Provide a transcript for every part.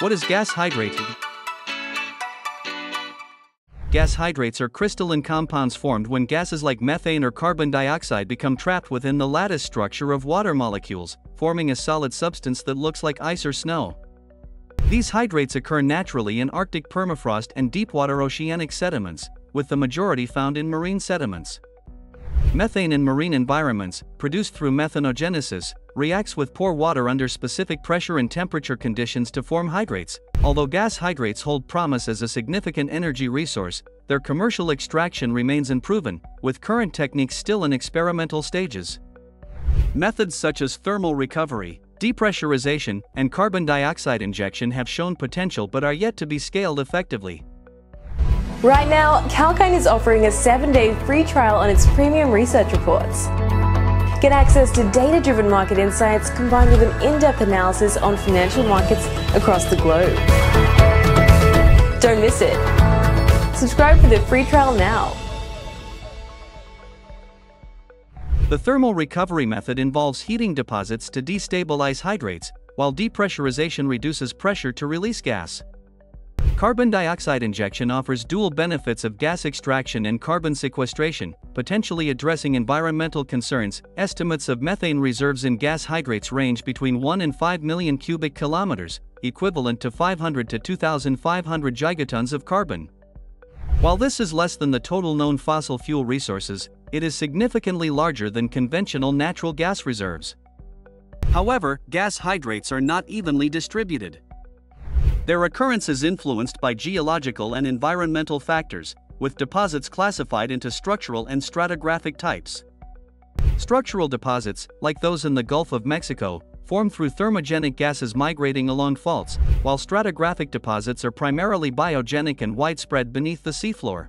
What is gas hydrate? Gas hydrates are crystalline compounds formed when gases like methane or carbon dioxide become trapped within the lattice structure of water molecules, forming a solid substance that looks like ice or snow. These hydrates occur naturally in Arctic permafrost and deepwater oceanic sediments, with the majority found in marine sediments. Methane in marine environments, produced through methanogenesis, reacts with poor water under specific pressure and temperature conditions to form hydrates. Although gas hydrates hold promise as a significant energy resource, their commercial extraction remains unproven, with current techniques still in experimental stages. Methods such as thermal recovery, depressurization, and carbon dioxide injection have shown potential but are yet to be scaled effectively. Right now, Kalkine is offering a 7-day free trial on its premium research reports. Get access to data-driven market insights combined with an in-depth analysis on financial markets across the globe. Don't miss it. Subscribe for the free trial now. The thermal recovery method involves heating deposits to destabilize hydrates, while depressurization reduces pressure to release gas. Carbon dioxide injection offers dual benefits of gas extraction and carbon sequestration, potentially addressing environmental concerns. Estimates of methane reserves in gas hydrates range between 1 and 5 million cubic kilometers, equivalent to 500 to 2,500 gigatons of carbon. While this is less than the total known fossil fuel resources, it is significantly larger than conventional natural gas reserves. However, gas hydrates are not evenly distributed. Their occurrence is influenced by geological and environmental factors, with deposits classified into structural and stratigraphic types. Structural deposits, like those in the Gulf of Mexico, form through thermogenic gases migrating along faults, while stratigraphic deposits are primarily biogenic and widespread beneath the seafloor.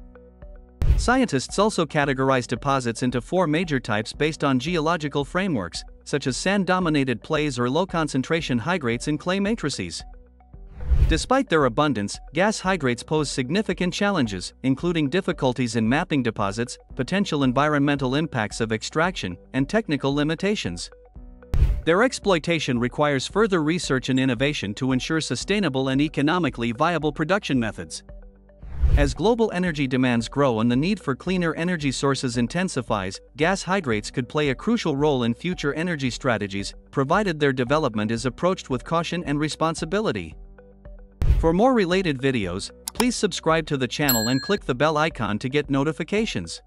Scientists also categorize deposits into 4 major types based on geological frameworks, such as sand-dominated clays or low-concentration hydrates in clay matrices. Despite their abundance, gas hydrates pose significant challenges, including difficulties in mapping deposits, potential environmental impacts of extraction, and technical limitations. Their exploitation requires further research and innovation to ensure sustainable and economically viable production methods. As global energy demands grow and the need for cleaner energy sources intensifies, gas hydrates could play a crucial role in future energy strategies, provided their development is approached with caution and responsibility. For more related videos, please subscribe to the channel and click the bell icon to get notifications.